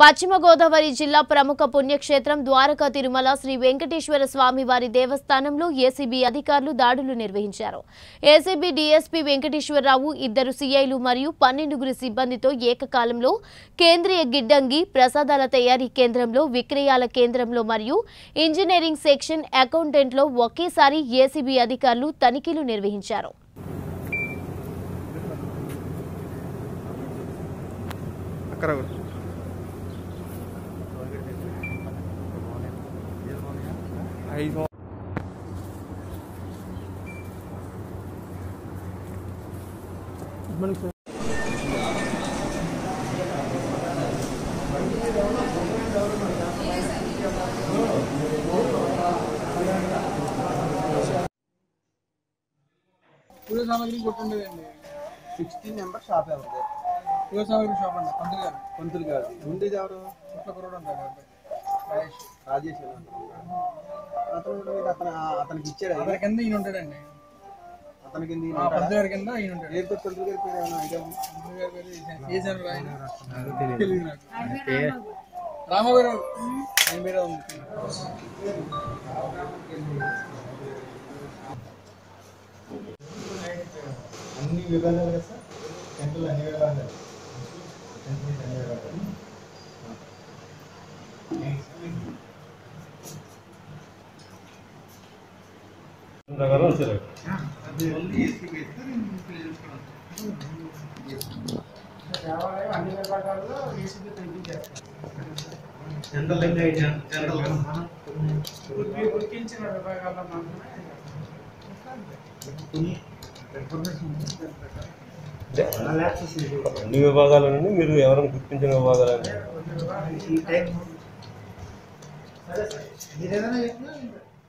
పశ్చిమ గోదావరి జిల్లా ప్రముఖ పుణ్యక్షేత్రం ద్వారకాతిరుమల శ్రీ వెంకటేశ్వర స్వామి వారి దేవస్థానంలో ఏసీబీ అధికారులు దాడులు నిర్వహించారు. ఏసీబీ డీఎస్పీ వెంకటేశ్వరరావు, ఇద్దరు సీఐలు మరియు 12 సిబ్బందితో ఏకకాలంలో కేంద్రీయ గిడ్డంగి, ప్రసాదాల తయారీ కేంద్రంలో, విక్రయాల కేంద్రంలో మరియు ఇంజనీరింగ్ సెక్షన్, అకౌంటెంట్లో ఒకేసారి ఏసీబీ అధికారులు తనిఖీలు నిర్వహించారు. पूरे सामग्री कोटंडे 16 नंबर शॉप है उधर पूरे सामग्री शॉप है पंतुल गार मुंडे जावरो चुटका करोड़ अंदर राजेश అన్ని విభాగాలు కదా సార్, టెంపుల్ అన్ని విభాగాలు అన్ని విభాగాలన్నీ మీరు ఎవరైనా గుర్తించిన విభాగాలన్నీ